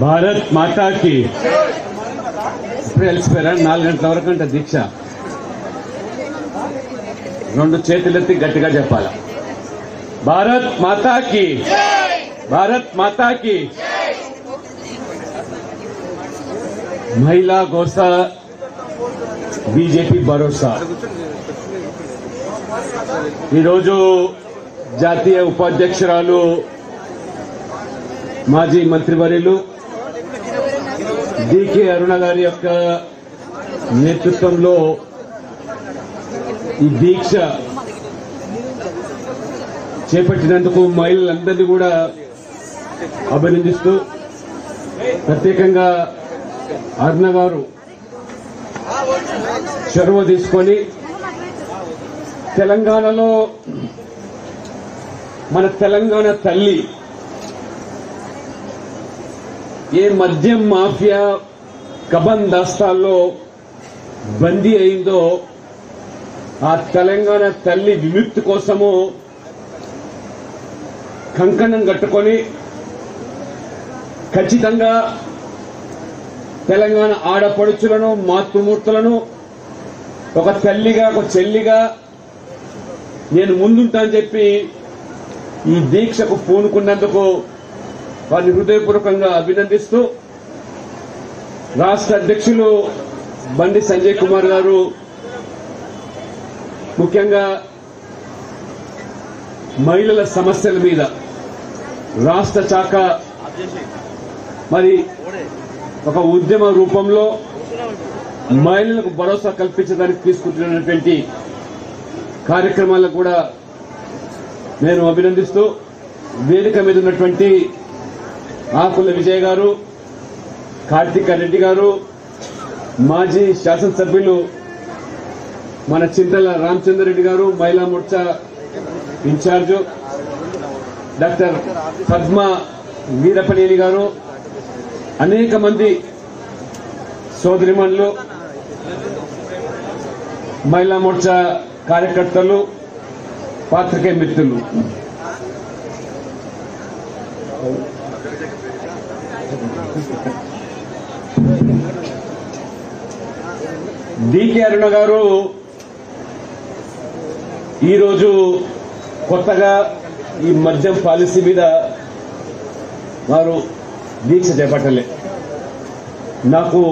भारत माता की इपड़े 4 గంటల వరకు అంటే దీక్ష 2 చేతులెత్తి గట్టిగా చెప్పాలి భారత్ మాతాకి జై భారత్ మాతాకి జై మహిళా గోసా బీజేపీ భరోసా ఈ రోజు జాతీయ ఉపాధ్యక్షురాలు మాజీ మంత్రివర్యులు डीके अरुण गारी नेतृत्व में दीक्ष చేపట్టినందుకు మహిళలందరిని కూడా అభినందిస్తూ ప్రత్యేకంగా అరుణ గారు చొరవ తీసుకొని తెలంగాణలో మన తెలంగాణ తల్లి ये मद्यम माफिया कबन दास्तालो बंदी अयिंदो आ तेलंगाण तल्ली विमुक्ति कोसमो कंकणं कट्टुकोनी खच्चितंगा तेलंगाण आडपड़ुचुलनु मातृमूर्तुलनु ओक तल्लिगा ओक చెల్లిగా नेनु मुंदुंटाननि चेप्पि ई दीक्षकु पूनुकुन्నందుకు వారిని హృదయపూర్వకంగా అభినందిస్తూ రాష్ట్ర అధ్యక్షులు బండి సంజయ్ కుమార్ గారు ముఖ్యంగా మహిళల సమస్యల మీద రాష్ట్ర శాఖ మరి ఒక ఉద్యమ రూపంలో మహిళలకు భరోసా కల్పించడానికి తీసుకుంటున్నటువంటి కార్యక్రమాలను కూడా నేను అభినందిస్తూ వేదిక మీద ఉన్నటువంటి ఆకుల విజయ్ గారు కార్తిక రెడ్డి గారు మాజీ శాసనసభ్యులు మన చింతల రామచంద్ర రెడ్డి గారు మహిళా మోర్చా ఇన్ఛార్జ్ డాక్టర్ పద్మ వీరపనేని గారు అనేక మంది సోదరిమణులు మహిళా మోర్చా కార్యకర్తలు పాత్రికేయ మిత్రులు डीके अरुण गारू मद्यम पॉलिसी मीद वारू दीक्ष चेपट्टले नाकू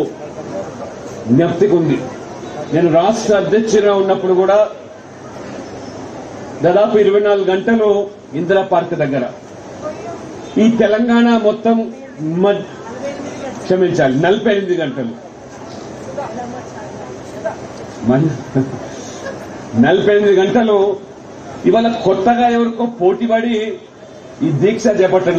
ज्ञप्ति उंदी नेनु राष्ट्र अध्यक्षुडिगा उन्नप्पुडु कूडा दादापु 24 గంటలు इंदिरा पार्क दग्गर ఈ తెలంగాణ మొత్తం క్షమించాలి 48 గంటలు 48 గంటలు ఇవాళ కొత్తగా ఎవరికో పోటీపడి ఈ దీక్ష చేపట్టారు।